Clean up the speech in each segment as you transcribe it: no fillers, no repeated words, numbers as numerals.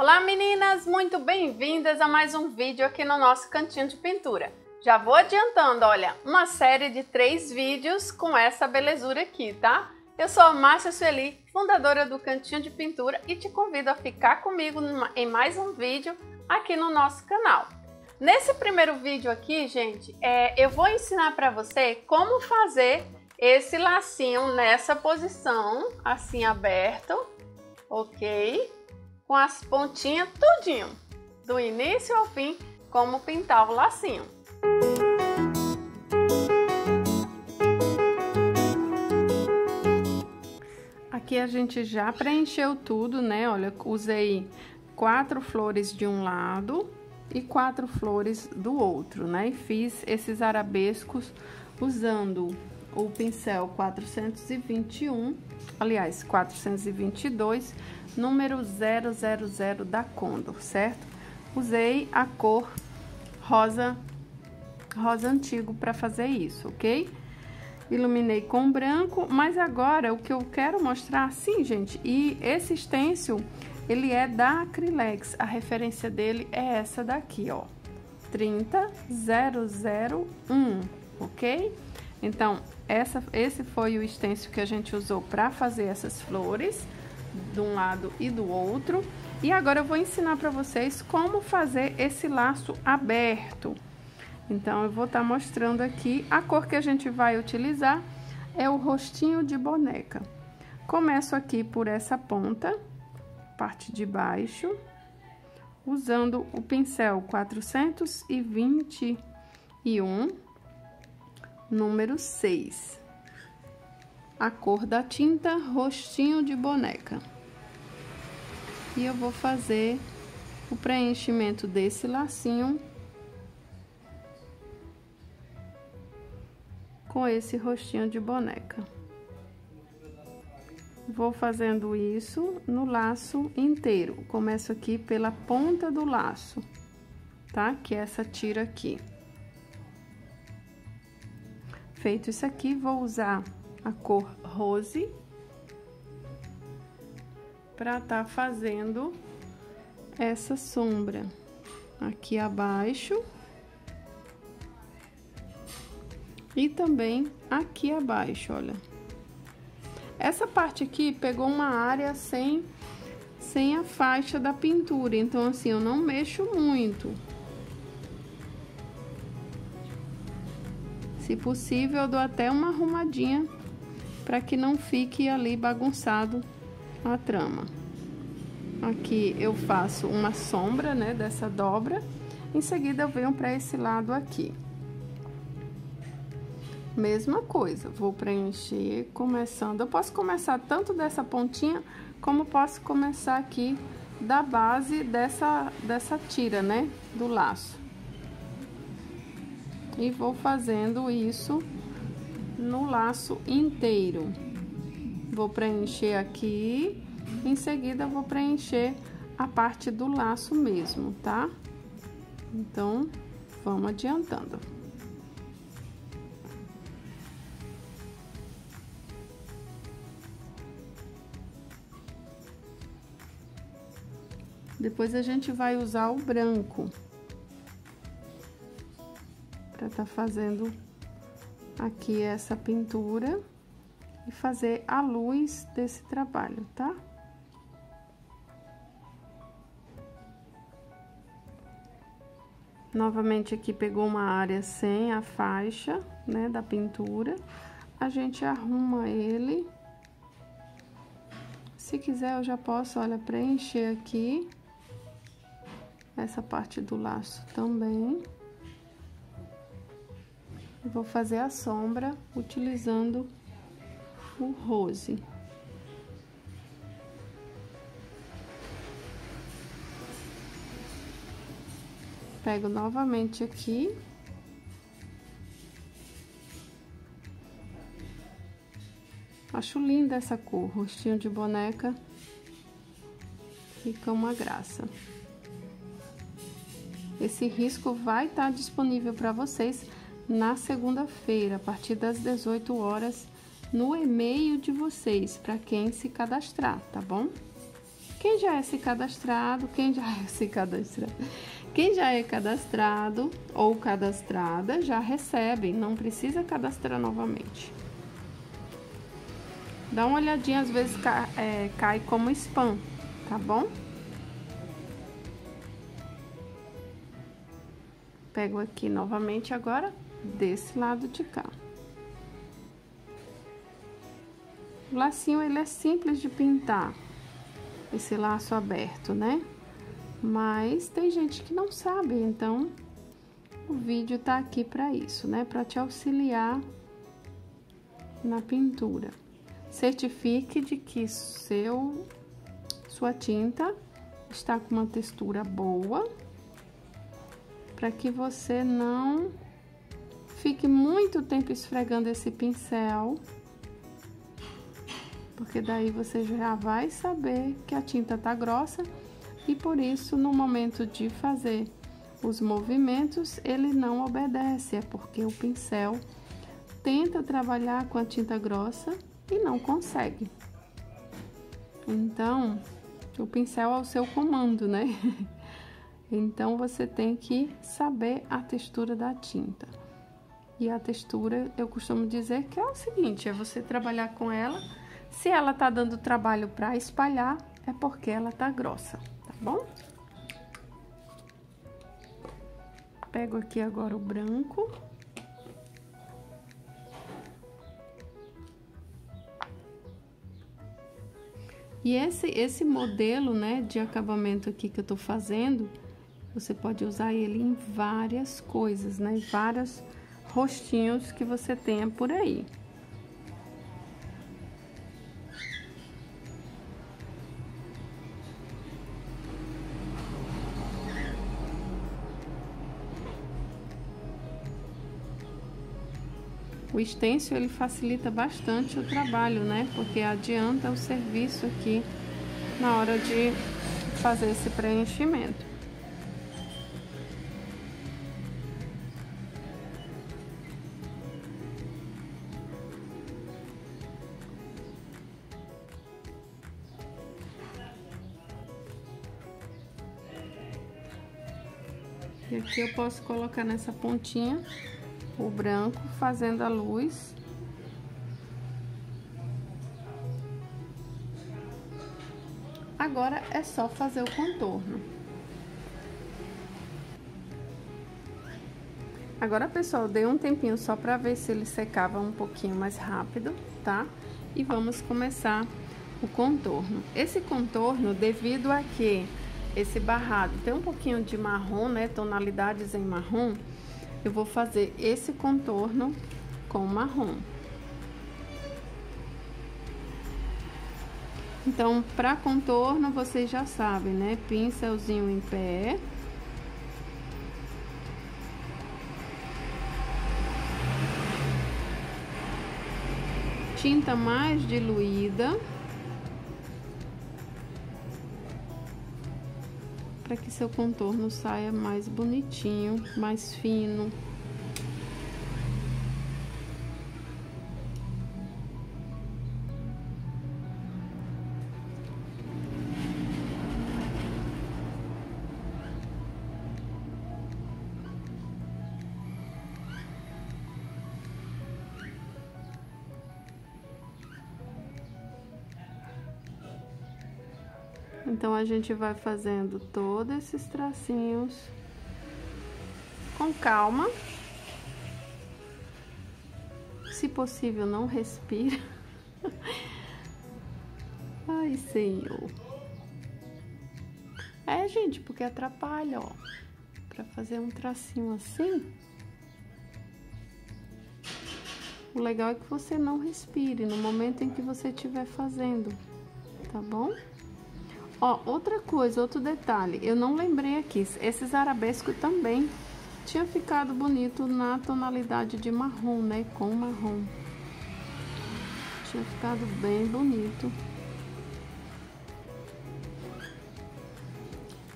Olá meninas, muito bem-vindas a mais um vídeo aqui no nosso Cantinho de Pintura. Já vou adiantando, olha, uma série de 3 vídeos com essa belezura aqui, tá? Eu sou a Márcia Sueli, fundadora do Cantinho de Pintura e te convido a ficar comigo em mais um vídeo aqui no nosso canal. Nesse primeiro vídeo aqui, gente, eu vou ensinar pra você como fazer esse lacinho nessa posição, assim aberto, ok? Com as pontinhas tudinho, do início ao fim, como pintar o lacinho. Aqui a gente já preencheu tudo, né? Olha, usei 4 flores de um lado e 4 flores do outro, né? E fiz esses arabescos usando o pincel 421, aliás, 422, número 000 da Condor, certo? Usei a cor rosa antigo para fazer isso, ok? Iluminei com branco, mas agora o que eu quero mostrar, assim, gente, e esse stencil, ele é da Acrilex, a referência dele é essa daqui, ó, 30001, ok? Então, esse foi o stencil que a gente usou para fazer essas flores, de um lado e do outro. E agora eu vou ensinar para vocês como fazer esse laço aberto. Então, eu vou estar mostrando aqui. A cor que a gente vai utilizar é o rostinho de boneca. Começo aqui por essa ponta, parte de baixo, usando o pincel 421, número 6. A cor da tinta, rostinho de boneca. E eu vou fazer o preenchimento desse lacinho com esse rostinho de boneca. Vou fazendo isso no laço inteiro. Começo aqui pela ponta do laço, tá? Que é essa tira aqui. Feito isso aqui, vou usar a cor rose para tá fazendo essa sombra aqui abaixo e também aqui abaixo, olha. Essa parte aqui pegou uma área sem a faixa da pintura, então assim, eu não mexo muito. Se possível, eu dou até uma arrumadinha para que não fique ali bagunçado a trama. Aqui eu faço uma sombra, né, dessa dobra. Em seguida, eu venho para esse lado aqui. Mesma coisa, vou preencher começando. Eu posso começar tanto dessa pontinha, como posso começar aqui da base dessa tira, né, do laço. E vou fazendo isso no laço inteiro. Vou preencher aqui, em seguida vou preencher a parte do laço mesmo, tá? Então, vamos adiantando. Depois a gente vai usar o branco para tá fazendo aqui essa pintura e fazer a luz desse trabalho, tá? Novamente aqui pegou uma área sem a faixa, né, da pintura. A gente arruma ele. Se quiser, eu já posso, olha, preencher aqui essa parte do laço também. Vou fazer a sombra utilizando o rose. Pego novamente aqui. Acho linda essa cor, rostinho de boneca. Fica uma graça. Esse risco vai estar disponível para vocês na segunda-feira, a partir das 18 horas, no e-mail de vocês, para quem se cadastrar, tá bom? Quem já é se cadastrado, quem já é cadastrado ou cadastrada já recebe, não precisa cadastrar novamente. Dá uma olhadinha, às vezes cai como spam, tá bom? Pego aqui novamente agora, desse lado de cá. O lacinho, ele é simples de pintar, esse laço aberto, né? Mas tem gente que não sabe, então o vídeo tá aqui pra isso, né? Pra te auxiliar na pintura. Certifique de que sua tinta está com uma textura boa, para que você não fique muito tempo esfregando esse pincel, porque daí você já vai saber que a tinta tá grossa e por isso no momento de fazer os movimentos ele não obedece, é porque o pincel tenta trabalhar com a tinta grossa e não consegue. Então, o pincel é o seu comando, né? Então, você tem que saber a textura da tinta. E a textura, eu costumo dizer que é o seguinte, é você trabalhar com ela. Se ela tá dando trabalho pra espalhar, é porque ela tá grossa, tá bom? Pego aqui agora o branco. E esse modelo, né, de acabamento aqui que eu tô fazendo, você pode usar ele em várias coisas, né? Vários rostinhos que você tenha por aí. O stencil, ele facilita bastante o trabalho, né? Porque adianta o serviço aqui na hora de fazer esse preenchimento. E aqui eu posso colocar nessa pontinha o branco, fazendo a luz. Agora é só fazer o contorno. Agora, pessoal, eu dei um tempinho só pra ver se ele secava um pouquinho mais rápido, tá? E vamos começar o contorno. Esse contorno, devido a que esse barrado tem um pouquinho de marrom, né? Tonalidades em marrom. Eu vou fazer esse contorno com marrom. Então, para contorno, vocês já sabem, né? Pincelzinho em pé. Tinta mais diluída, para que seu contorno saia mais bonitinho, mais fino. Então, a gente vai fazendo todos esses tracinhos com calma. Se possível, não respira. Ai, Senhor. É, gente, porque atrapalha, ó. Pra fazer um tracinho assim, o legal é que você não respire no momento em que você estiver fazendo, tá bom? Ó, outra coisa, outro detalhe, eu não lembrei aqui, esses arabescos também tinha ficado bonito na tonalidade de marrom, né, com marrom. Tinha ficado bem bonito.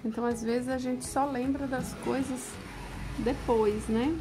Então, às vezes, a gente só lembra das coisas depois, né?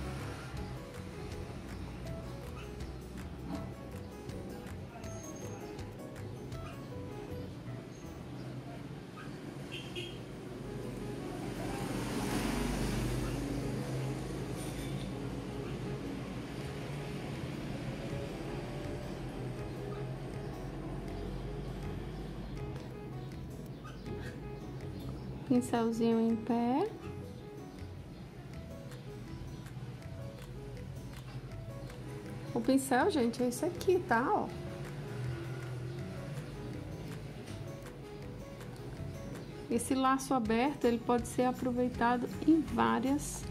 pincelzinho em pé. O pincel, gente, é esse aqui, tá? Ó. Esse laço aberto, ele pode ser aproveitado em várias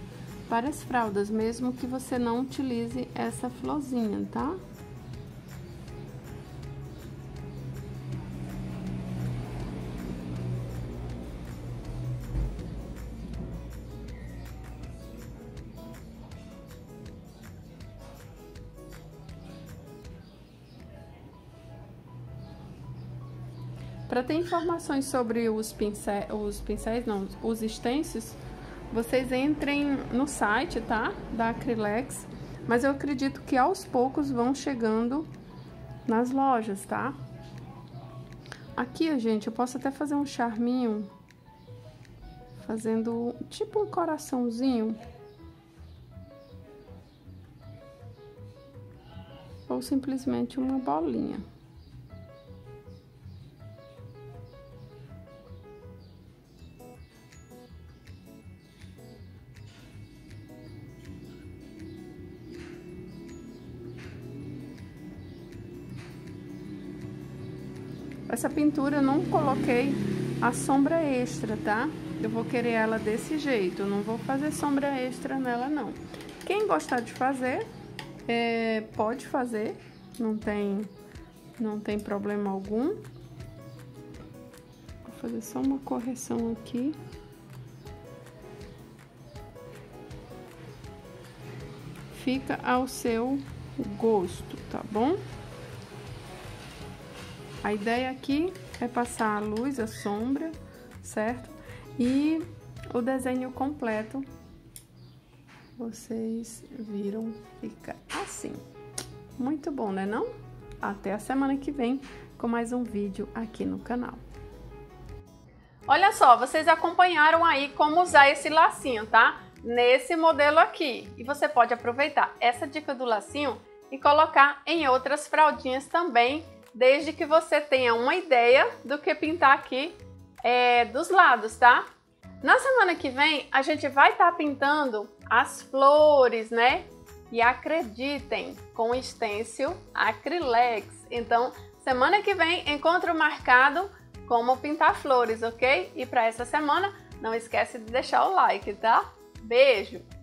fraldas, mesmo que você não utilize essa florzinha, tá? Para ter informações sobre os stencils, vocês entrem no site, tá? Da Acrilex, mas eu acredito que aos poucos vão chegando nas lojas, tá? Aqui, gente, eu posso até fazer um charminho, fazendo tipo um coraçãozinho. Ou simplesmente uma bolinha. Essa pintura eu não coloquei a sombra extra, tá? Eu vou querer ela desse jeito, eu não vou fazer sombra extra nela, não. Quem gostar de fazer, pode fazer, não tem problema algum. Vou fazer só uma correção aqui. Fica ao seu gosto, tá bom? A ideia aqui é passar a luz, a sombra, certo? E o desenho completo, vocês viram, fica assim. Muito bom, né não? Até a semana que vem com mais um vídeo aqui no canal. Olha só, vocês acompanharam aí como usar esse lacinho, tá? Nesse modelo aqui. E você pode aproveitar essa dica do lacinho e colocar em outras fraldinhas também, desde que você tenha uma ideia do que pintar aqui dos lados, tá? Na semana que vem, a gente vai estar pintando as flores, né? E acreditem, com o stencil Acrilex. Então, semana que vem, encontro marcado como pintar flores, ok? E para essa semana, não esquece de deixar o like, tá? Beijo!